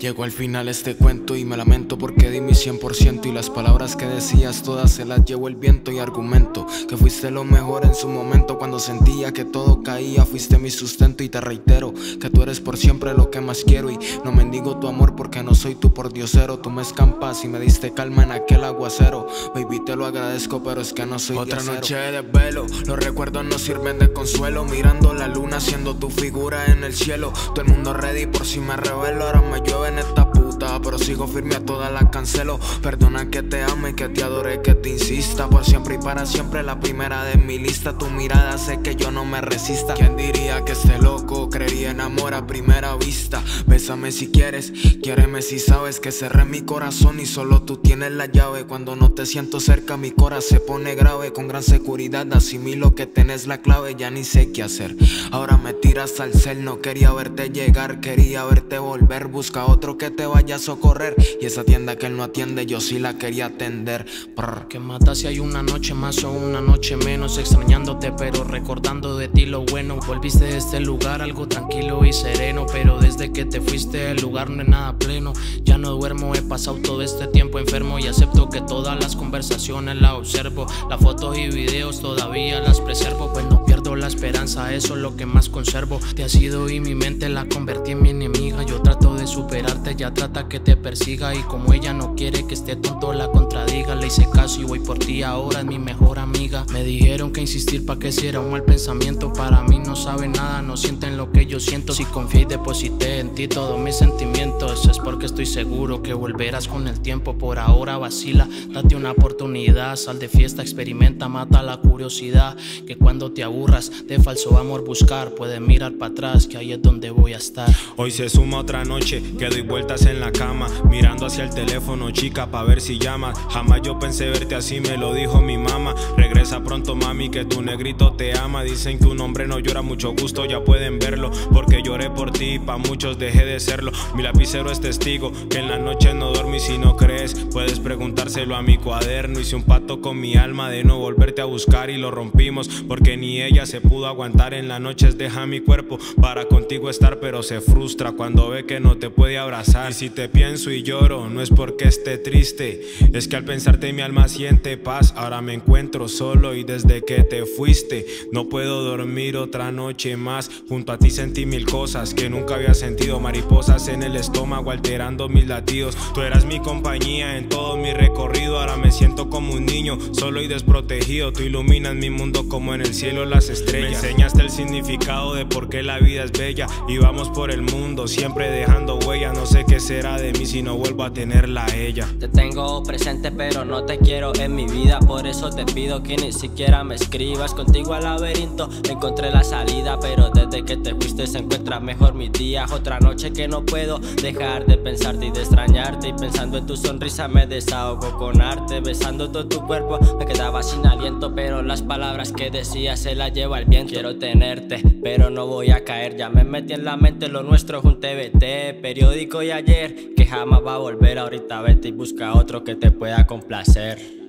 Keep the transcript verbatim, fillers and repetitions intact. Llegó al final este cuento y me lamento porque di mi cien por ciento, y las palabras que decías todas se las llevó el viento. Y argumento que fuiste lo mejor en su momento, cuando sentía que todo caía fuiste mi sustento. Y te reitero que tú eres por siempre lo que más quiero, y no mendigo tu amor porque no soy tu pordiosero. Tú me escampas y me diste calma en aquel aguacero, baby te lo agradezco pero es que no soy otra noche de velo. Los recuerdos no sirven de consuelo, mirando la luna siendo tu figura en el cielo. Todo el mundo ready por si me revelo, ahora me llueve en esta puta, pero sigo firme, a todas las cancelo. Perdona que te ame, que te adore, que te insista, por siempre y para siempre la primera de mi lista. Tu mirada hace que yo no me resista. ¿Quién diría que esté loco? Creería en amor a primera vista. Bésame si quieres, quiéreme si sabes que cerré mi corazón y solo tú tienes la llave. Cuando no te siento cerca mi corazón se pone grave, con gran seguridad asimilo que tenés la clave. Ya ni sé qué hacer, ahora me tiras al cel. No quería verte llegar, quería verte volver. Busca otro que te vaya a socorrer, y esa tienda que él no atiende yo sí la quería atender. Prr. Que mata si hay una noche más o una noche menos, extrañándote pero recordando de ti lo bueno. Volviste de este lugar algo tranquilo y sereno, pero desde que te fuiste el lugar no es nada pleno. Ya no duermo, he pasado todo este tiempo enfermo, y acepto que todas las conversaciones las observo. Las fotos y videos todavía las preservo, pues no pierdo la esperanza, eso es lo que más conservo. Te has ido y mi mente la convertí en mi enemiga, yo trato de superarte, ya trata que te persiga. Y como ella no quiere que esté tonto la contradiga, le hice caso y voy por ti, ahora es mi mejor amiga. Me dijeron que insistir pa' que si era un mal pensamiento, para mí no saben nada, no sienten lo que yo siento. Si confié y deposité en ti todos mis sentimientos, es porque estoy seguro que volverás con el tiempo. Por ahora vacila, date una oportunidad, sal de fiesta, experimenta, mata la curiosidad, que cuando te aburras de falso amor buscar, puedes mirar para atrás que ahí es donde voy a estar. Hoy se suma otra noche que doy vueltas en la cama, mirando hacia el teléfono chica pa' ver si llamas. Jamás yo pensé verte así, me lo dijo mi mamá. Regresa pronto mami que tu negrito te ama. Dicen que un hombre no llora, mucho gusto ya pueden verlo, porque lloré por ti, pa' muchos dejé de serlo. Mi lapicero es testigo que en la noche no dormí. Si no crees puedes preguntárselo a mi cuaderno. Hice un pacto con mi alma de no volverte a buscar y lo rompimos, porque ni ella se pudo aguantar. En las noches deja mi cuerpo para contigo estar, pero se frustra cuando ve que no te puede abrazar. Y si te pienso y lloro no es porque esté triste, es que al pensarte mi alma siente paz. Ahora me encuentro solo y desde que te fuiste no puedo dormir otra noche más. Junto a ti sentí mil cosas que nunca había sentido, mariposas en el estómago alterando mis latidos. Tú eras mi compañía en todo mi recorrido, ahora me siento como un niño solo y desprotegido. Tú iluminas mi mundo como en el cielo las estrellas, me enseñaste el significado de por qué la vida es bella. Y vamos por el mundo siempre dejando huellas, no sé qué será de mí si no vuelvo a tenerla a ella. Te tengo presente pero no te quiero en mi vida, por eso te pido que ni siquiera me escribas. Contigo al laberinto encontré la salida, pero desde que te fuiste se encuentran mejor mis días. Otra noche que no puedo dejar de pensarte y de extrañarte, y pensando en tu sonrisa me desahogo con arte. Besando todo tu cuerpo me quedaba sin aliento, pero las palabras que decías se las lleva el viento. Quiero tenerte pero no voy a caer, ya me metí en la mente lo nuestro, junté T V T, periódico y ayer, que jamás va a volver. Ahorita vete y busca otro que te pueda complacer.